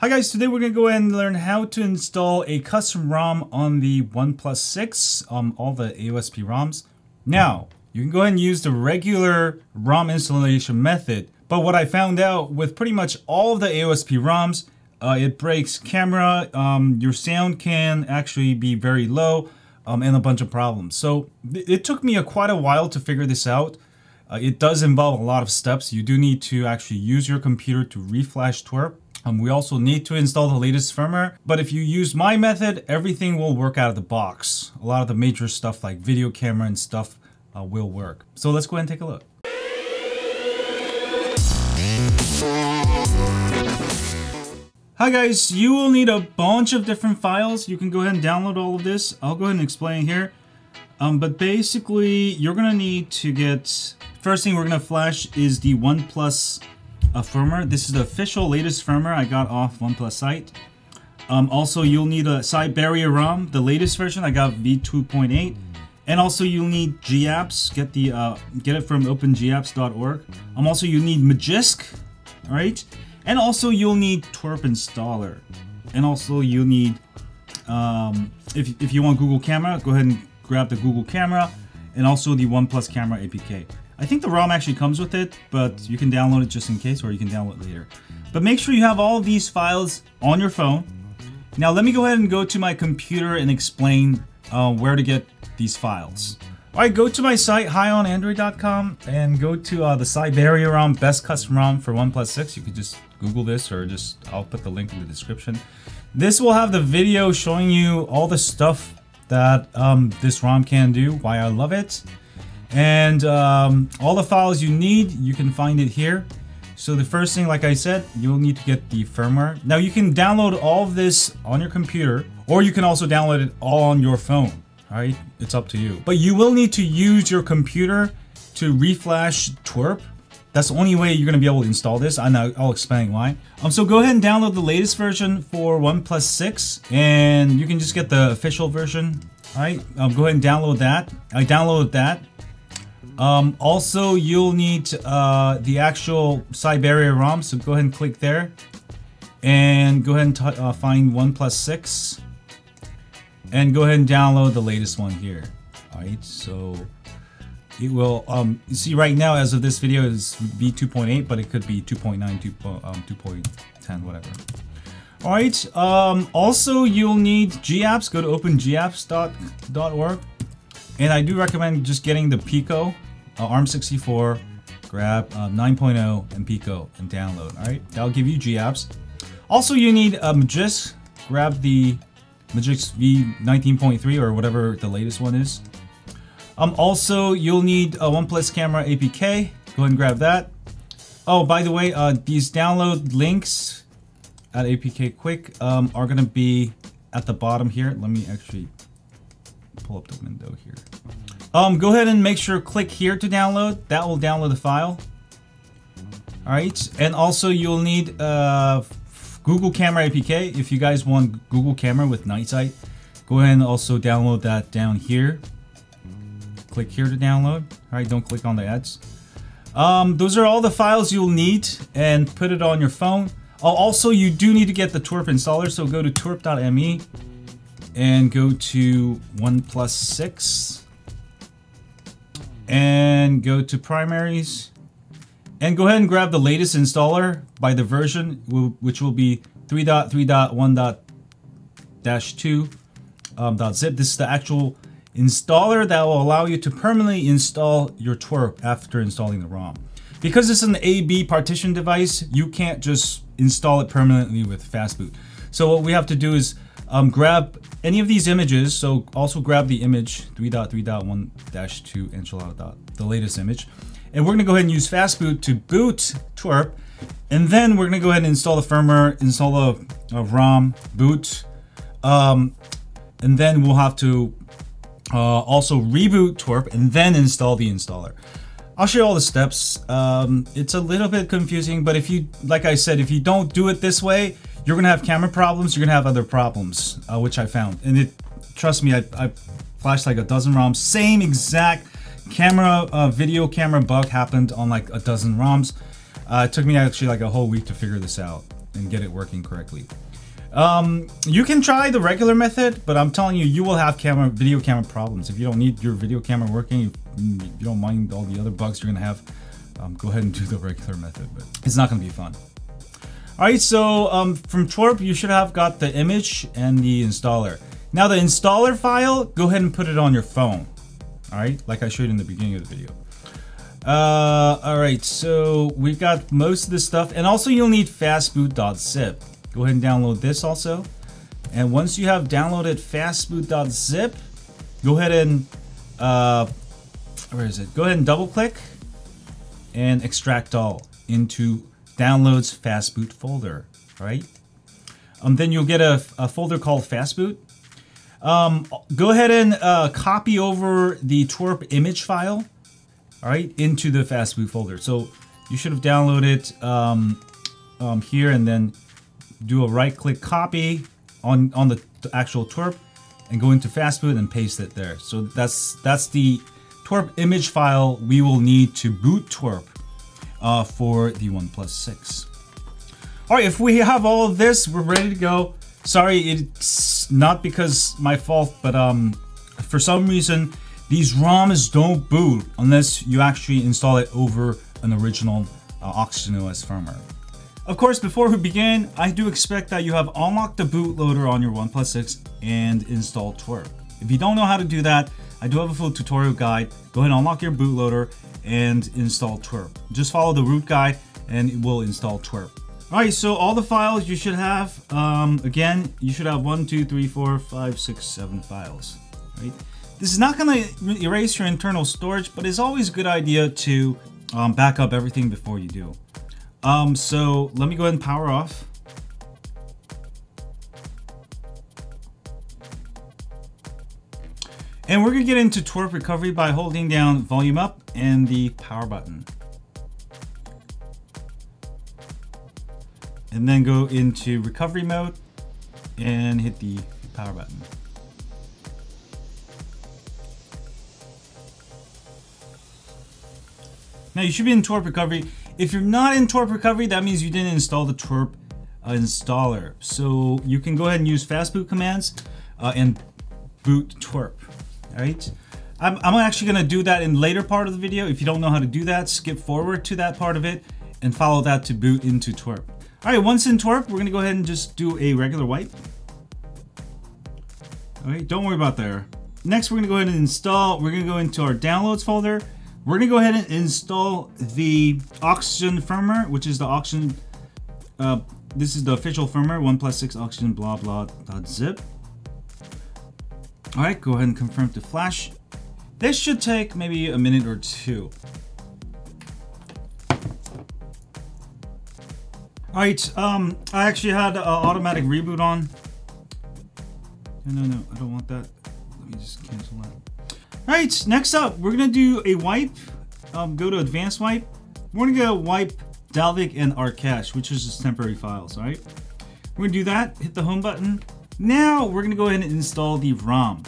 Hi guys, today we're going to go ahead and learn how to install a custom ROM on the OnePlus 6, all the AOSP ROMs. Now, you can go ahead and use the regular ROM installation method, but what I found out with pretty much all of the AOSP ROMs, it breaks camera, your sound can actually be very low, and a bunch of problems. So it took me quite a while to figure this out. It does involve a lot of steps. You do need to actually use your computer to reflash TWRP. We also need to install the latest firmware, but if you use my method, everything will work out of the box. A lot of the major stuff like video camera and stuff will work. So let's go ahead and take a look. Hi guys, you will need a bunch of different files. You can go ahead and download all of this. I'll go ahead and explain here. But basically, you're gonna need to get, first thing we're gonna flash is the OnePlus firmware. This is the official latest firmware I got off OnePlus site. Also, you'll need a Syberia ROM, the latest version. I got v2.8, and also you'll need GApps. Get it from opengapps.org. Also, you need Magisk, all right, and also you'll need TWRP installer, and also you'll need if you want Google Camera, go ahead and grab the Google Camera, and also the OnePlus Camera APK. I think the ROM actually comes with it, but you can download it just in case, or you can download it later. But make sure you have all these files on your phone. Now let me go ahead and go to my computer and explain where to get these files. All right, go to my site, HighOnAndroid.com, and go to the Syberia ROM, best custom ROM for OnePlus 6. You can just Google this, or just, I'll put the link in the description. This will have the video showing you all the stuff that this ROM can do, why I love it. And all the files you need, you can find it here. So the first thing, like I said, you'll need to get the firmware. Now you can download all of this on your computer, or you can also download it all on your phone. All right, it's up to you. But you will need to use your computer to reflash TWRP. That's the only way you're gonna be able to install this. I know, I'll explain why. So go ahead and download the latest version for OnePlus 6, and you can just get the official version. All right, go ahead and download that. I downloaded that. Also, you'll need the actual Syberia ROM, so go ahead and click there. And go ahead and find OnePlus 6. And go ahead and download the latest one here. Alright, so it will, you see right now, as of this video, is v2.8, but it could be 2.9, 2.10, whatever. Alright, also, you'll need GApps. Go to opengapps.org. And I do recommend just getting the Pico, ARM64, grab 9.0 and Pico and download, all right? That'll give you GApps. Also, you need Magisk, grab the Magisk v19.3 or whatever the latest one is. Also, you'll need a OnePlus Camera APK. Go ahead and grab that. Oh, by the way, these download links at APK Quick are gonna be at the bottom here. Let me actually pull up the window here. Go ahead and make sure click here to download. That will download the file. All right, and also you'll need Google Camera APK. If you guys want Google Camera with night sight, go ahead and also download that down here. Click here to download. All right, don't click on the ads. Those are all the files you'll need, and put it on your phone. Also, you do need to get the TWRP installer, so go to twrp.me. And go to OnePlus 6 and go to primaries and go ahead and grab the latest installer by the version, which will be 3.3.1.-2.zip. This is the actual installer that will allow you to permanently install your TWRP after installing the ROM. Because it's an AB partition device, you can't just install it permanently with fastboot. So what we have to do is grab any of these images, so also grab the image 3.3.1-2 enchilada, the latest image. And we're gonna go ahead and use fastboot to boot TWRP. And then we're gonna go ahead and install the firmware, install a ROM, boot. And then we'll have to also reboot TWRP and then install the installer. I'll show you all the steps. It's a little bit confusing, but if you, like I said, if you don't do it this way, you're gonna have camera problems, you're gonna have other problems, which I found. And it, trust me, I flashed like a dozen ROMs. Same exact camera, video camera bug happened on like a dozen ROMs. It took me actually like a whole week to figure this out. and get it working correctly. You can try the regular method, but I'm telling you, you will have video camera problems. If you don't need your video camera working, you don't mind all the other bugs you're gonna have, go ahead and do the regular method, but it's not gonna be fun. All right, so from TWRP, you should have got the image and the installer. Now the installer file, go ahead and put it on your phone. All right, like I showed in the beginning of the video. All right, so we've got most of this stuff, and also you'll need fastboot.zip. Go ahead and download this also. And once you have downloaded fastboot.zip, go ahead and, where is it? Go ahead and double click and extract all into downloads fastboot folder, right? Then you'll get a folder called fastboot. Go ahead and copy over the TWRP image file, all right, into the fastboot folder. So you should have downloaded here, and then do a right-click copy on the actual TWRP and go into fastboot and paste it there. So that's the TWRP image file we will need to boot TWRP for the OnePlus 6. All right, if we have all of this, we're ready to go. Sorry, it's not because my fault, but for some reason, these ROMs don't boot unless you actually install it over an original Oxygen OS firmware. Of course, before we begin, I do expect that you have unlocked the bootloader on your OnePlus 6 and installed TWRP. If you don't know how to do that, I do have a full tutorial guide. Go ahead and unlock your bootloader and install TWRP. Just follow the root guide and it will install TWRP. All right, so all the files you should have, again, you should have 1, 2, 3, 4, 5, 6, 7 files, right? This is not gonna erase your internal storage, but it's always a good idea to back up everything before you do. So let me go ahead and power off. And we're gonna get into TWRP recovery by holding down volume up and the power button. And then go into recovery mode and hit the power button. Now you should be in TWRP recovery. If you're not in TWRP recovery, that means you didn't install the TWRP installer. So you can go ahead and use fastboot commands and boot TWRP, all right? I'm actually gonna do that in later part of the video. If you don't know how to do that, skip forward to that part of it and follow that to boot into TWRP. All right, once in TWRP, we're gonna go ahead and just do a regular wipe. All right, don't worry about that. Next, we're gonna go ahead and install, we're gonna go into our downloads folder. We're gonna go ahead and install the Oxygen firmware, which is the Oxygen, this is the official firmware, OnePlus 6 Oxygen blah blah dot zip. All right, go ahead and confirm to flash. This should take maybe a minute or two. All right, I actually had automatic reboot on. No, I don't want that. Let me just cancel that. All right, next up, we're gonna do a wipe. Go to advanced wipe. We're gonna go wipe Dalvik and our cache, which is just temporary files, all right? We're gonna do that, hit the home button. Now, we're gonna go ahead and install the ROM.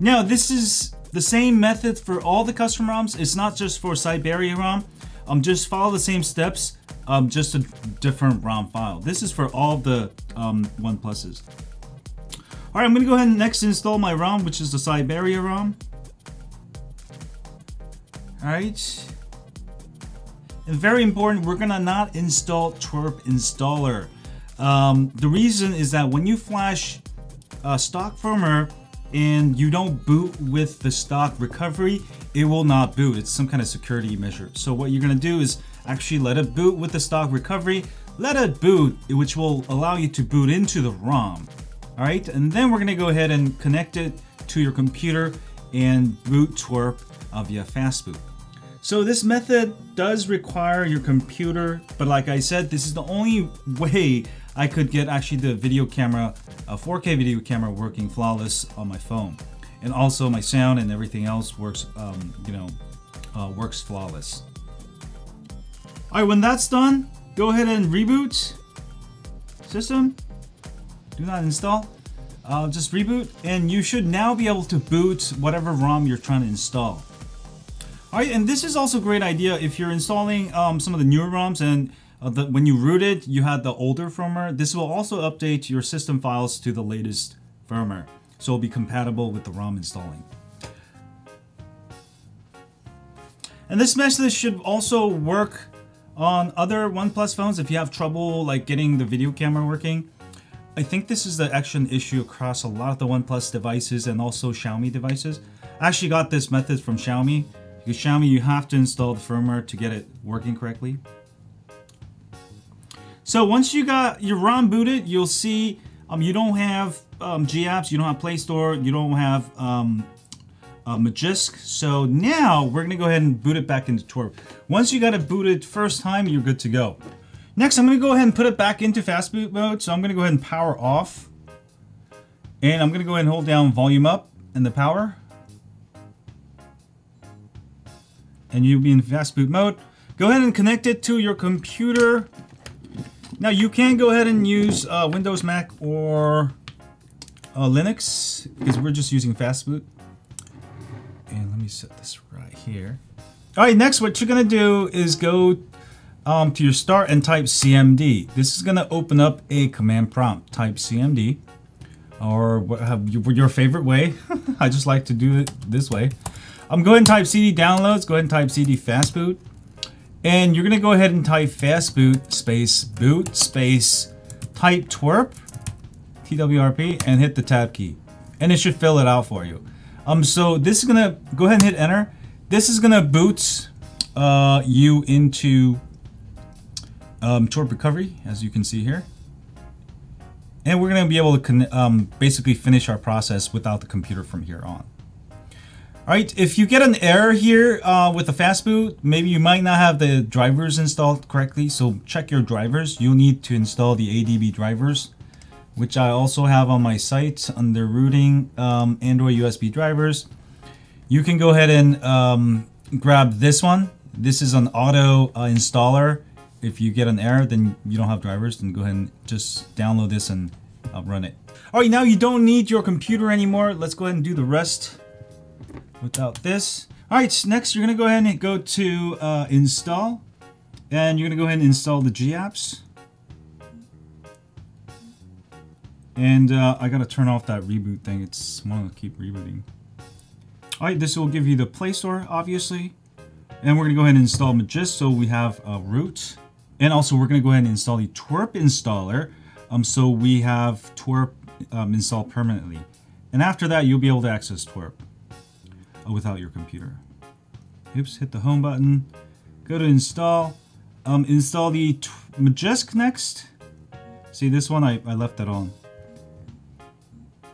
Now, this is the same method for all the custom ROMs. It's not just for Syberia ROM. Just follow the same steps, just a different ROM file. This is for all the OnePluses. All right, I'm gonna go ahead and next install my ROM, which is the Syberia ROM. All right, and very important, we're gonna not install TWRP installer. The reason is that when you flash stock firmware and you don't boot with the stock recovery, it will not boot. It's some kind of security measure. So what you're gonna do is actually let it boot with the stock recovery, let it boot, which will allow you to boot into the ROM. All right, and then we're gonna go ahead and connect it to your computer and boot TWRP via fastboot. So this method does require your computer, but like I said, this is the only way I could get actually the video camera, a 4K video camera working flawless on my phone. And also my sound and everything else works, works flawless. All right, when that's done, go ahead and reboot system. Do not install, just reboot. And you should now be able to boot whatever ROM you're trying to install. All right, and this is also a great idea if you're installing some of the newer ROMs and when you rooted, you had the older firmware. This will also update your system files to the latest firmware, so it'll be compatible with the ROM installing. And this method should also work on other OnePlus phones if you have trouble like getting the video camera working. I think this is the action issue across a lot of the OnePlus devices and also Xiaomi devices. I actually got this method from Xiaomi, because Xiaomi, you have to install the firmware to get it working correctly. So once you got your ROM booted, you'll see you don't have GApps, you don't have Play Store, you don't have Magisk. So now we're gonna go ahead and boot it back into TWRP. Once you got it booted first time, you're good to go. Next, I'm gonna go ahead and put it back into fastboot mode. So I'm gonna go ahead and power off, and I'm gonna go ahead and hold down volume up and the power, and you'll be in fastboot mode. Go ahead and connect it to your computer. Now you can go ahead and use Windows, Mac, or Linux, because we're just using fastboot. And let me set this right here. All right, next what you're gonna do is go to your start and type CMD. This is gonna open up a command prompt. Type CMD, or what have your favorite way. I just like to do it this way. I'm going to type CD downloads, go ahead and type CD fastboot. And you're gonna go ahead and type fastboot space boot space type TWRP, TWRP, and hit the tab key. And it should fill it out for you. So this is gonna, go ahead and hit enter. This is gonna boot you into TWRP recovery, as you can see here. And we're gonna be able to basically finish our process without the computer from here on. All right, if you get an error here with the fastboot, maybe you might not have the drivers installed correctly, so check your drivers. You'll need to install the ADB drivers, which I also have on my site under rooting Android USB drivers. You can go ahead and grab this one. This is an auto installer. If you get an error, then you don't have drivers, then go ahead and just download this and run it. All right, now you don't need your computer anymore. Let's go ahead and do the rest without this. All right, next you're gonna go ahead and go to install, and you're gonna go ahead and install the GApps. And I gotta turn off that reboot thing. It's wanna keep rebooting. All right, this will give you the Play Store, obviously. And we're gonna go ahead and install Magisk, so we have a root. And also we're gonna go ahead and install the TWRP installer. So we have TWRP installed permanently. And after that, you'll be able to access TWRP without your computer. Oops, hit the home button, go to install, install the Magisk next. See this one, I left that on,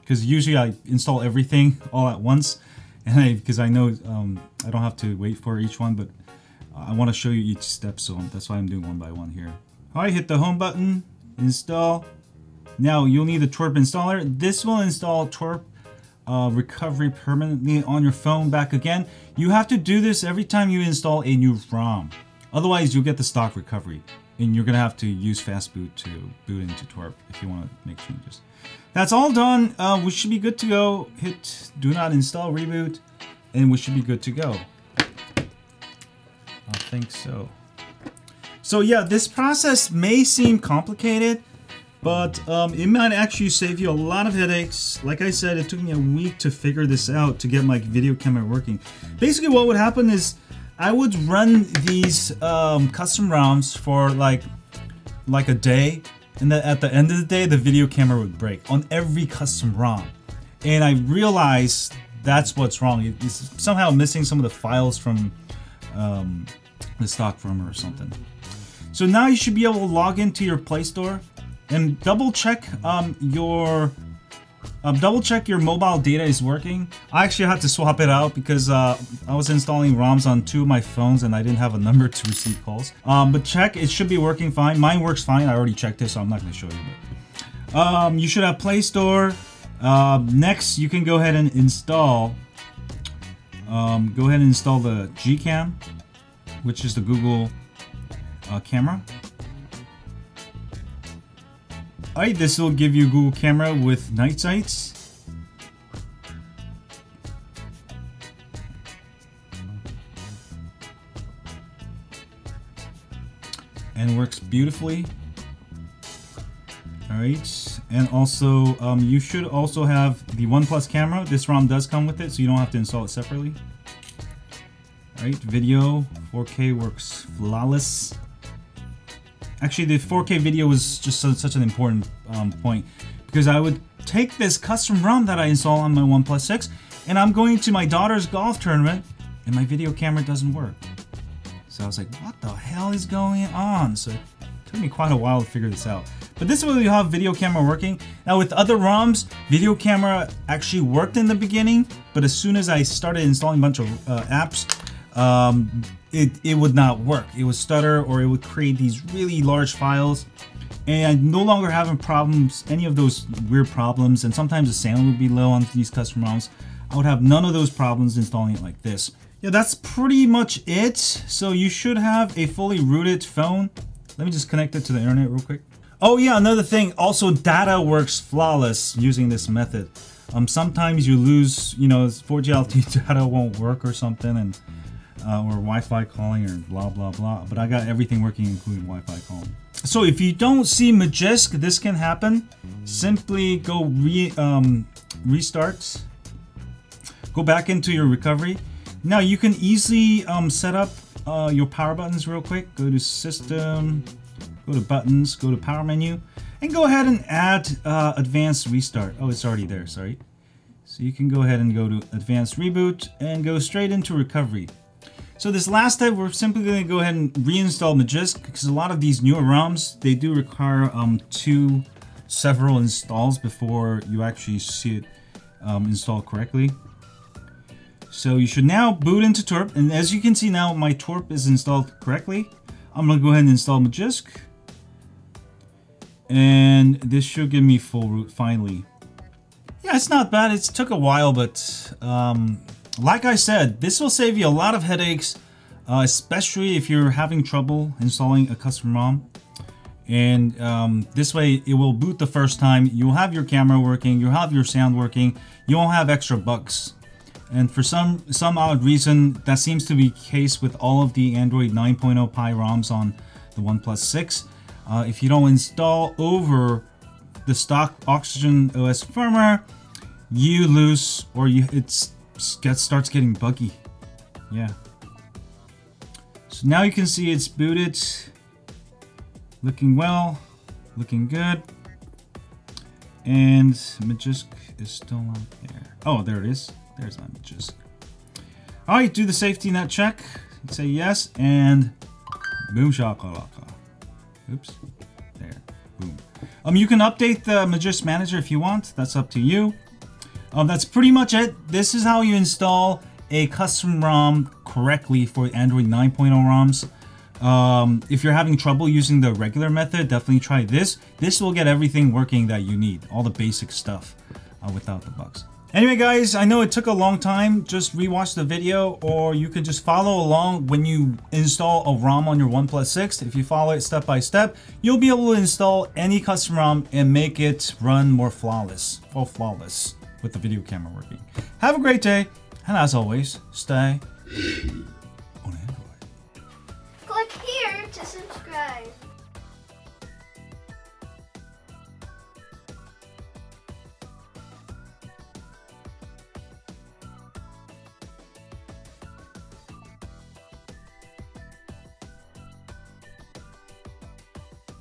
because usually I install everything all at once, and because I know I don't have to wait for each one, but I want to show you each step, so that's why I'm doing one by one here. All right, hit the home button, install. Now you'll need the TWRP installer. This will install TWRP recovery permanently on your phone back again. You have to do this every time you install a new ROM. Otherwise, you'll get the stock recovery, and you're gonna have to use fastboot to boot into TWRP if you want to make changes. That's all done. We should be good to go. Hit do not install reboot, and we should be good to go. I think so. So yeah, this process may seem complicated, but it might actually save you a lot of headaches. Like I said, it took me a week to figure this out to get my video camera working. Basically what would happen is I would run these custom ROMs for like a day, and then at the end of the day, the video camera would break on every custom ROM. And I realized that's what's wrong. It's somehow missing some of the files from the stock firmware or something. So now you should be able to log into your Play Store and double check your mobile data is working. I actually had to swap it out because I was installing ROMs on two of my phones and I didn't have a number to receive calls. But check, it should be working fine. Mine works fine. I already checked it, so I'm not going to show you. But you should have Play Store. Next, you can go ahead and install. Go ahead and install the GCam, which is the Google camera. Alright, this will give you Google Camera with night sights. And works beautifully. All right, and also you should also have the OnePlus camera. This ROM does come with it, so you don't have to install it separately. All right, video 4K works flawless. Actually, the 4K video was just such an important point, because I would take this custom ROM that I install on my OnePlus 6, and I'm going to my daughter's golf tournament, and my video camera doesn't work. So I was like, what the hell is going on? So it took me quite a while to figure this out. But this way you have video camera working. Now with other ROMs, video camera actually worked in the beginning, but as soon as I started installing a bunch of apps, it would not work. It would stutter, or it would create these really large files, and no longer having problems, any of those weird problems, and sometimes the sound would be low on these custom ROMs. I would have none of those problems installing it like this. Yeah, that's pretty much it. So you should have a fully rooted phone. Let me just connect it to the internet real quick. Oh yeah, another thing, also data works flawless using this method. Sometimes you lose, you know, 4G LTE data won't work or something, and or Wi-Fi calling or blah blah blah, but I got everything working including Wi-Fi calling. So if you don't see Magisk, this can happen. Simply go restart, go back into your recovery. Now you can easily set up your power buttons real quick. Go to system, go to buttons, go to power menu, and go ahead and add advanced restart. Oh, it's already there, sorry. So you can go ahead and go to advanced reboot and go straight into recovery. So this last step, we're simply going to go ahead and reinstall Magisk, because a lot of these newer ROMs, they do require several installs before you actually see it installed correctly. So you should now boot into TWRP, and as you can see now, my TWRP is installed correctly. I'm going to go ahead and install Magisk, and this should give me full root finally. Yeah, it's not bad. It took a while, but like I said, this will save you a lot of headaches, especially if you're having trouble installing a custom ROM. And this way, it will boot the first time. You'll have your camera working. You'll have your sound working. You won't have extra bugs. And for some odd reason, that seems to be the case with all of the Android 9.0 Pie ROMs on the OnePlus 6. If you don't install over the stock Oxygen OS firmware, you lose, or it starts getting buggy. Yeah. So now you can see it's booted, looking well, looking good, and Magisk is still not there. Oh, there it is. There's my Magisk. All right, do the safety net check. Say yes, and boom shakalaka. Oops. There. Boom. You can update the Magisk manager if you want. That's up to you. That's pretty much it. This is how you install a custom ROM correctly for Android 9.0 ROMs. If you're having trouble using the regular method, definitely try this. This will get everything working that you need, all the basic stuff without the bugs. Anyway guys, I know it took a long time. Just rewatch the video, or you can just follow along when you install a ROM on your OnePlus 6. If you follow it step by step, you'll be able to install any custom ROM and make it run more flawless, or flawless, with the video camera working. Have a great day, and as always, stay on Android. Click here to subscribe.